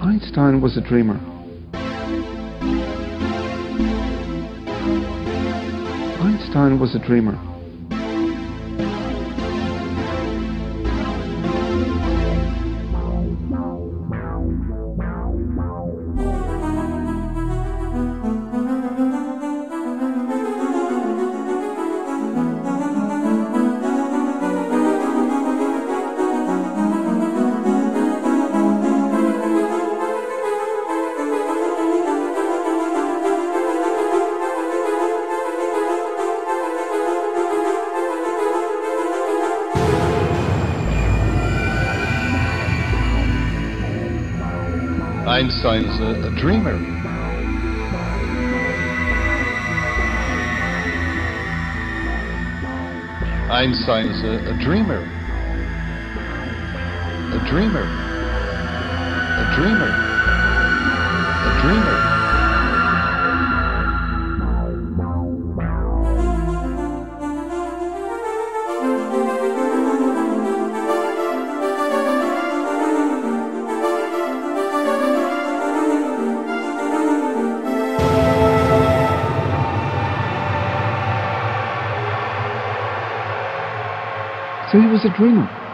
Einstein was a dreamer. Einstein was a dreamer. Einstein's a dreamer. Einstein's a dreamer. A dreamer. A dreamer. A dreamer. So he was a dreamer.